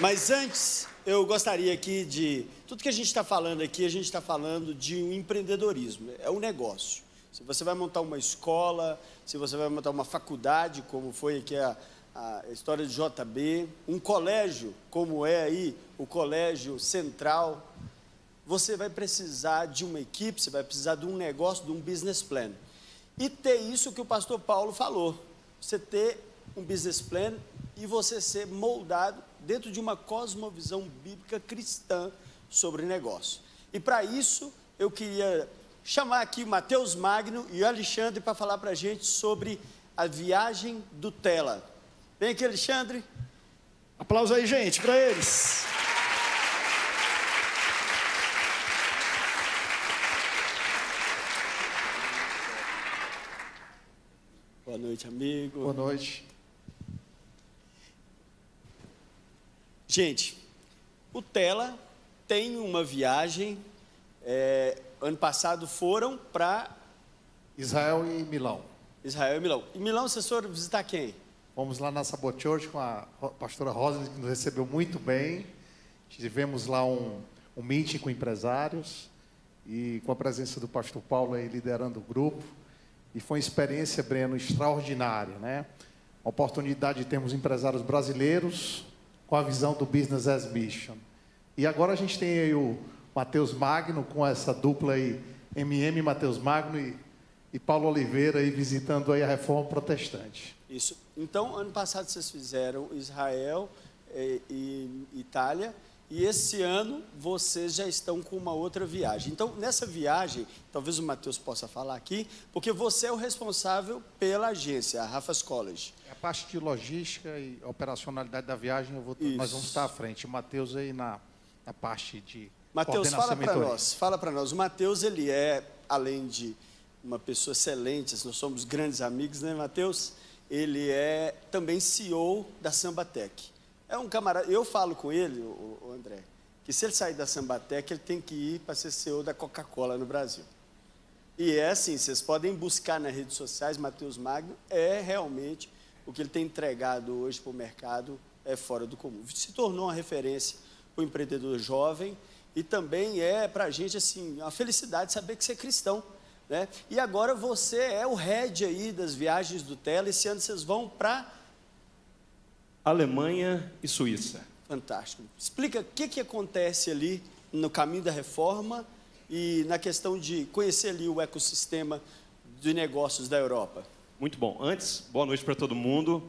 Mas antes, eu gostaria aqui de... Tudo que a gente está falando aqui, a gente está falando de um empreendedorismo, é um negócio. Se você vai montar uma escola, se você vai montar uma faculdade, como foi aqui a história de JB, um colégio, como é aí o Colégio Central, você vai precisar de uma equipe, você vai precisar de um negócio, de um business plan. E ter isso que o pastor Paulo falou, você ter um business plan e você ser moldado dentro de uma cosmovisão bíblica cristã sobre negócio. E para isso, eu queria chamar aqui Matheus Magno e Alexandre para falar para a gente sobre a viagem do Tela. Vem aqui, Alexandre. Aplausos aí, gente, para eles. Boa noite, amigo. Boa noite. Gente, o Tela tem uma viagem, ano passado foram para... Israel e Milão. Israel e Milão. Em Milão, vocês foram visitar quem? Fomos lá na Sabot Church com a pastora Roslin, que nos recebeu muito bem. Tivemos lá um meeting com empresários e com a presença do pastor Paulo aí liderando o grupo. E foi uma experiência, Breno, extraordinária, né? A oportunidade de termos empresários brasileiros com a visão do Business as Mission. E agora a gente tem aí o Matheus Magno com essa dupla aí, MM Matheus Magno e Paulo Oliveira aí visitando aí a Reforma Protestante. Isso. Então, ano passado vocês fizeram Israel e Itália, e esse ano vocês já estão com uma outra viagem. Então, nessa viagem, talvez o Matheus possa falar aqui, porque você é o responsável pela agência, a Rafa's College. A parte de logística e operacionalidade da viagem, nós vamos estar à frente. O Matheus aí na parte de coordenação. Fala para nós. O Matheus, ele é, além de uma pessoa excelente, nós somos grandes amigos, né, Matheus? Ele é também CEO da Samba Tech. É um camarada, eu falo com ele, o André, que se ele sair da Samba Tech, ele tem que ir para ser CEO da Coca-Cola no Brasil. E é assim, vocês podem buscar nas redes sociais, Matheus Magno, é realmente o que ele tem entregado hoje para o mercado, é fora do comum. Se tornou uma referência para o empreendedor jovem e também é para a gente, assim, uma felicidade saber que você é cristão, né? E agora você é o head aí das viagens do Tela, esse ano vocês vão para... Alemanha e Suíça. Fantástico. Explica o que acontece ali no caminho da reforma e na questão de conhecer ali o ecossistema de negócios da Europa. Muito bom. Antes, boa noite para todo mundo.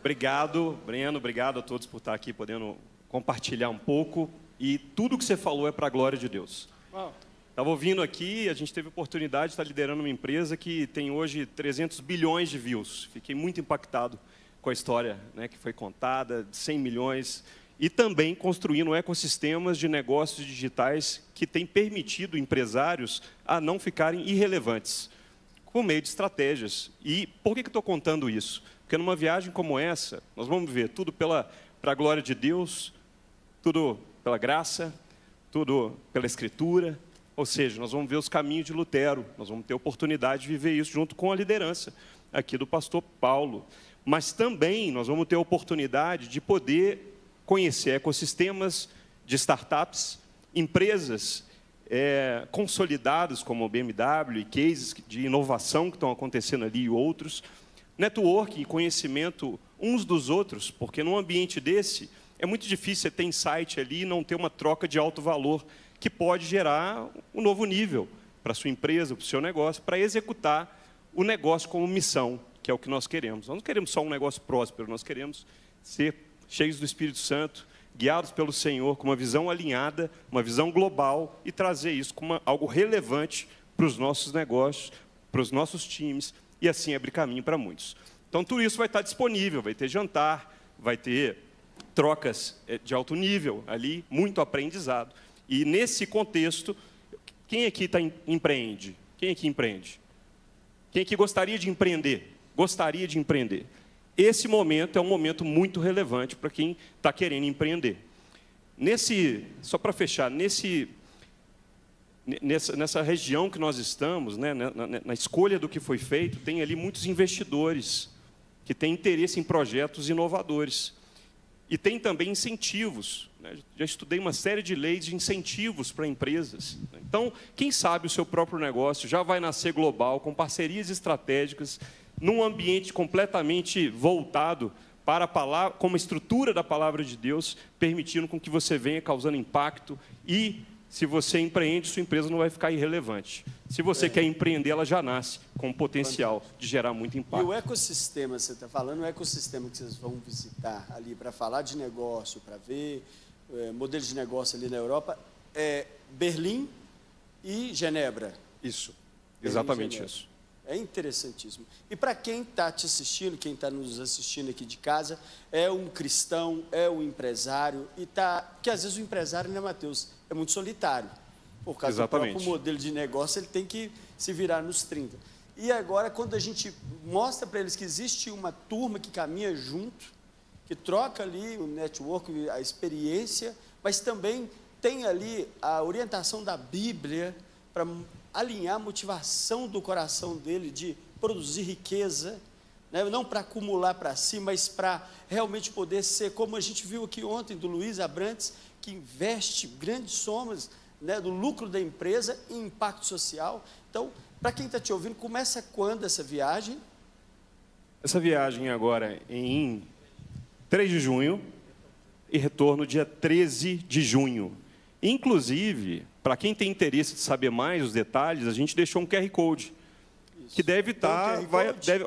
Obrigado, Breno. Obrigado a todos por estar aqui podendo compartilhar um pouco. E tudo que você falou é para a glória de Deus. Uau. Estava ouvindo aqui, a gente teve a oportunidade de estar liderando uma empresa que tem hoje 300 bilhões de views. Fiquei muito impactado com a história, né, que foi contada, de 100 milhões, e também construindo ecossistemas de negócios digitais que têm permitido empresários a não ficarem irrelevantes, por meio de estratégias. E por que eu estou contando isso? Porque numa viagem como essa, nós vamos ver tudo para a glória de Deus, tudo pela graça, tudo pela Escritura, ou seja, nós vamos ver os caminhos de Lutero, nós vamos ter a oportunidade de viver isso junto com a liderança aqui do pastor Paulo. Mas também nós vamos ter a oportunidade de poder conhecer ecossistemas de startups, empresas consolidadas como o BMW e cases de inovação que estão acontecendo ali e outros. Network e conhecimento uns dos outros, porque num ambiente desse é muito difícil você ter insight ali e não ter uma troca de alto valor que pode gerar um novo nível para a sua empresa, para o seu negócio, para executar o negócio como missão, que é o que nós queremos. Nós não queremos só um negócio próspero, nós queremos ser cheios do Espírito Santo, guiados pelo Senhor, com uma visão alinhada, uma visão global, e trazer isso como algo relevante para os nossos negócios, para os nossos times, e assim abrir caminho para muitos. Então, tudo isso vai estar disponível, vai ter jantar, vai ter trocas de alto nível ali, muito aprendizado. E, nesse contexto, quem aqui empreende? Quem aqui empreende? Quem aqui gostaria de empreender? Gostaria de empreender. Esse momento é um momento muito relevante para quem está querendo empreender. Só para fechar, nessa região que nós estamos, né, na escolha do que foi feito, tem ali muitos investidores que têm interesse em projetos inovadores. E tem também incentivos, né? Já estudei uma série de leis de incentivos para empresas. Então, quem sabe o seu próprio negócio já vai nascer global, com parcerias estratégicas, num ambiente completamente voltado para a palavra, como a estrutura da palavra de Deus, permitindo com que você venha causando impacto e, se você empreende, sua empresa não vai ficar irrelevante. Se você quer empreender, ela já nasce com o potencial de gerar muito impacto. E o ecossistema, você está falando, o ecossistema que vocês vão visitar ali para falar de negócio, para ver modelos de negócio ali na Europa, é Berlim e Genebra. Isso, exatamente isso. É interessantíssimo. E para quem está te assistindo, quem está nos assistindo aqui de casa, é um cristão, é um empresário, e tá, porque às vezes o empresário, né, Matheus, é muito solitário. Por causa do próprio modelo de negócio, ele tem que se virar nos 30. E agora, quando a gente mostra para eles que existe uma turma que caminha junto, que troca ali o network, a experiência, mas também tem ali a orientação da Bíblia para alinhar a motivação do coração dele de produzir riqueza, né? Não para acumular para si, mas para realmente poder ser, como a gente viu aqui ontem do Luiz Abrantes, que investe grandes somas, né, do lucro da empresa em impacto social. Então, para quem está te ouvindo, começa quando essa viagem? Essa viagem agora em 3 de junho e retorno dia 13 de junho. Inclusive, para quem tem interesse de saber mais os detalhes, a gente deixou um QR Code, isso, que deve estar,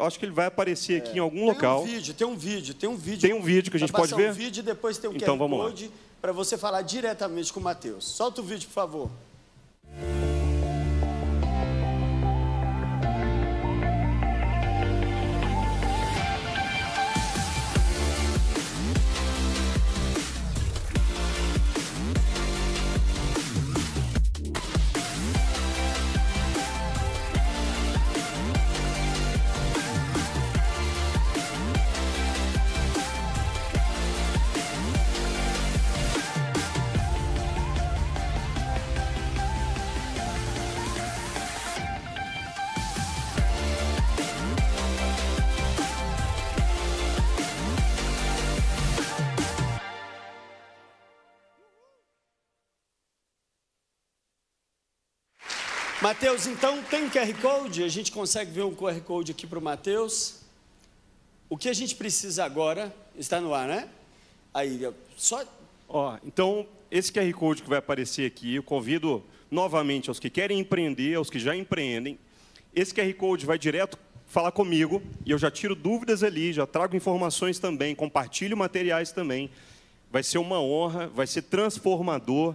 acho que ele vai aparecer aqui em algum local. Tem um vídeo que a gente pode ver? Tem um vídeo e depois tem um QR Code para você falar diretamente com o Matheus. Solta o vídeo, por favor. Matheus, então, tem QR Code? A gente consegue ver um QR Code aqui para o Matheus. O que a gente precisa agora, está no ar, né? Aí, só... Ó, então, esse QR Code que vai aparecer aqui, eu convido novamente aos que querem empreender, aos que já empreendem. Esse QR Code vai direto falar comigo, e eu já tiro dúvidas ali, já trago informações também, compartilho materiais também. Vai ser uma honra, vai ser transformador.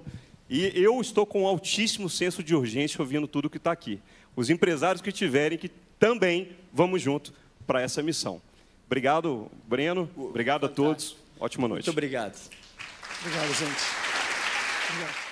E eu estou com um altíssimo senso de urgência ouvindo tudo que está aqui. Os empresários que tiverem, que também vamos junto para essa missão. Obrigado, Breno. Obrigado a todos. Ótima noite. Muito obrigado. Obrigado, gente. Obrigado.